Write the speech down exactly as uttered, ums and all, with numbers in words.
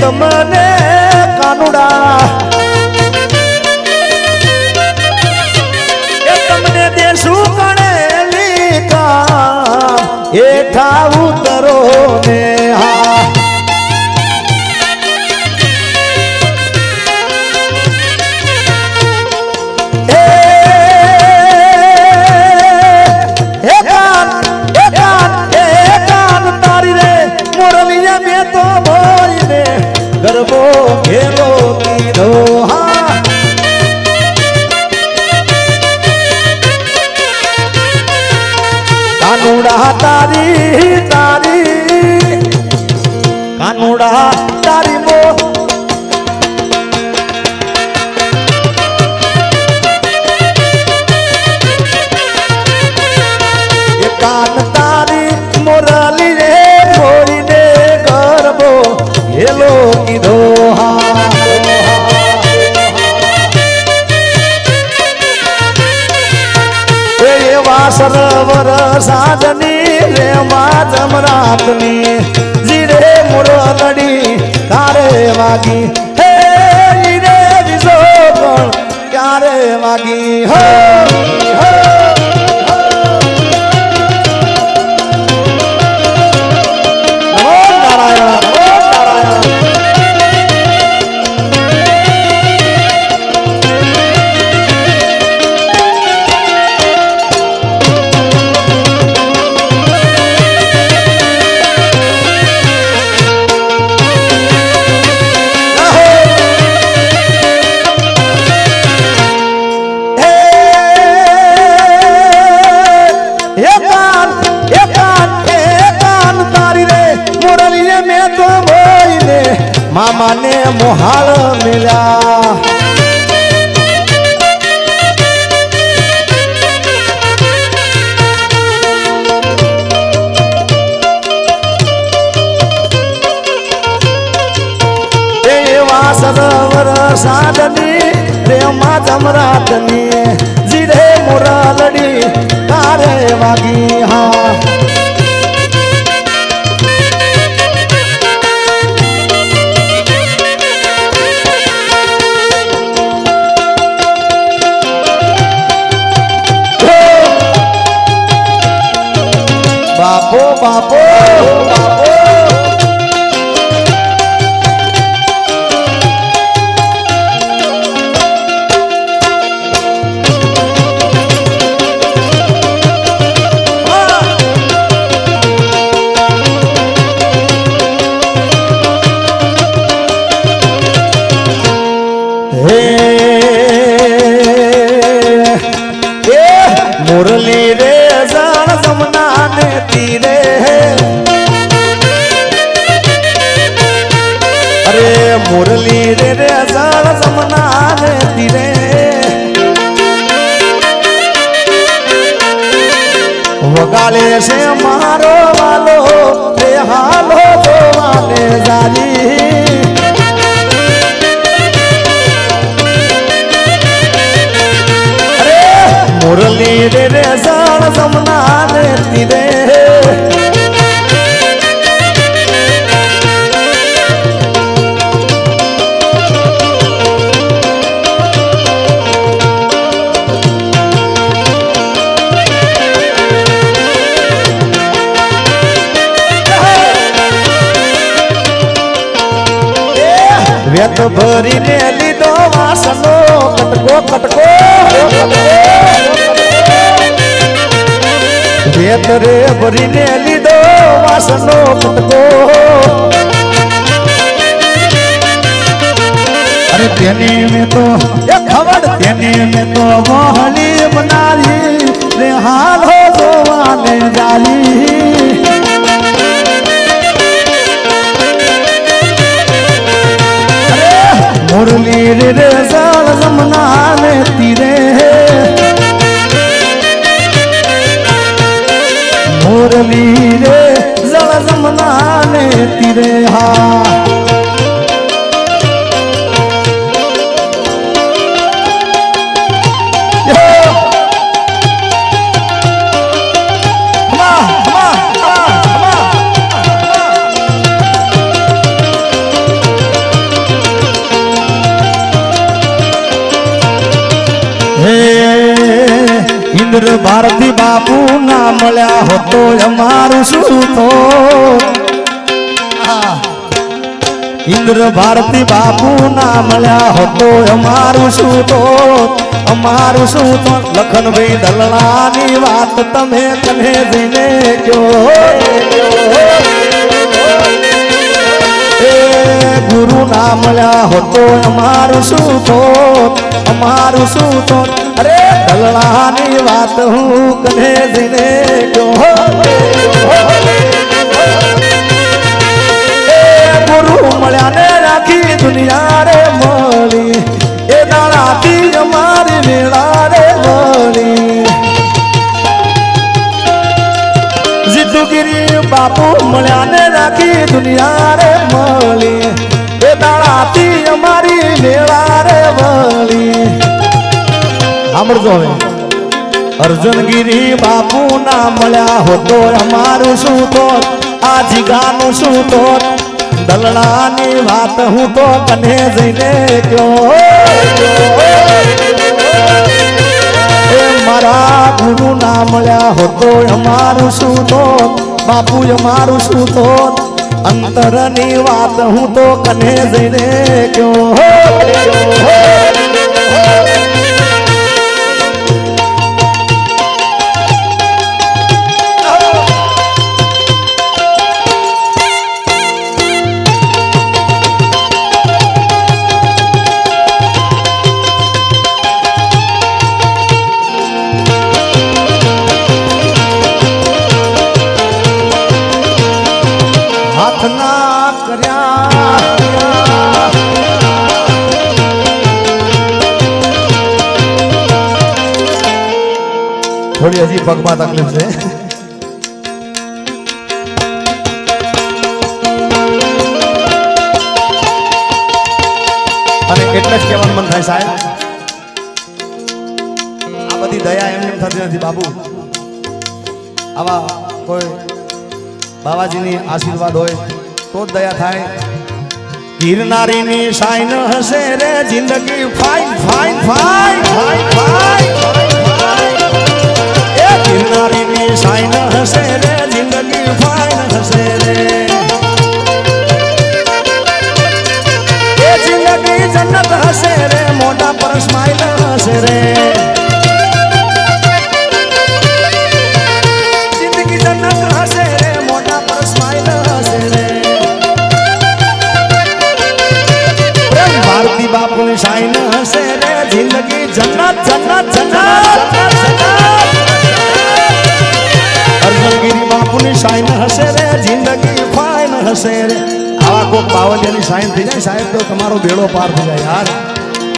तमने कानुड़ा ये तमने देशु कणेली का ये था उतरो ने हा कानूड़ा तारी तारी कानूड़ा तारी मो ये कान तारी मोरली रे मोरी ने करबो ये लो की दोहा सरवर साजनी रे मातमरातनी जीरे मुरलड़ी तारे वागी हे जीरे विशोकण क्यारे वागी हो मामा ने मोहाल मिला सरवर साधनी रेमा जमरातनी जीरे मुरलड़ी तारे वागी हाँ बापो बापो बापो हे ए मुरली रे जान जमुना ने तीरे अरे मुरली रे रे जान जमुना ने तीरे वगाले से मारो वालो रे हालो तो वाले जाली अरे मुरली रे रे जान जमुना ने तीरे व्यत भरी ने लीधो वासनो कटको कटको व्यत रे भरी ने लीधो वासनो कटको अरे तेनी में तो ये खबर तेनी में तो मोहनी बनाली रे हाल हो तो वाले डाली मुरली रे रे जान जमुना ने तीरे मुरली रे जान जमुना ने तीरे हा વીર ભારતી બાપુ ના મળ્યા હોતો અમારું શું તો વીર ભારતી બાપુ ના મળ્યા હોતો અમારું શું તો અમારું શું તો લખનભાઈ દલણાની વાત તમે કને જઈને કયો गुरु नाम ला हो तो हमारू सूतो हमारू सूतो अरे दलड़ानी बात हूँ कने दिने को गुरु मल्या ने राखी दुनिया रे मोली ए दालाती हमारी लीला रे मोली जिद्दूगिरी बापू मल्या ने राखी दुनिया रे मोली दाती हमारी लेवारे वाली हमर जो है अर्जुन गिरी बापू ना मल्या हो तो हमारू सूतो आज गानू सूतो दलड़ानी बात हूँ तो कने जने क्यों ए मारा गुरु ना मल्या हो तो हमारू सूतो बापू हमारू सूतो अंतरनी बात हूँ तो कने देने क्यों हो जी पगमा तकलीफ से अरे એટલે જ કેવાનું મન થાય સાહેબ આ બધી દયા એમ એમ થતી નથી બાપુ આવા કોઈ બાવાજીની આશીર્વાદ હોય તો જ દયા થાય ગિરનારીની સાઈન હશે રે જિંદગી ફાઈન ફાઈન ફાઈન ફાઈન गिरनारी में साइन हसे रे जिंदगी फाइन हसे रे ये जिंदगी जन्नत हसे रे मोटा पर स्माइल हसे रे जिंदगी जन्नत हसे रे मोटा पर स्माइल हसे रे प्रेम भारती बापू ने साइन हसे रे जिंदगी जन्नत जन्नत जन्नत गिरी बापू ने साइन हसे रे जिंदगी फाइन हसे रे आवा को पावलिया ने साइन थी जाए साहेब तो तुम्हारो बेड़ो पार हो जाए यार।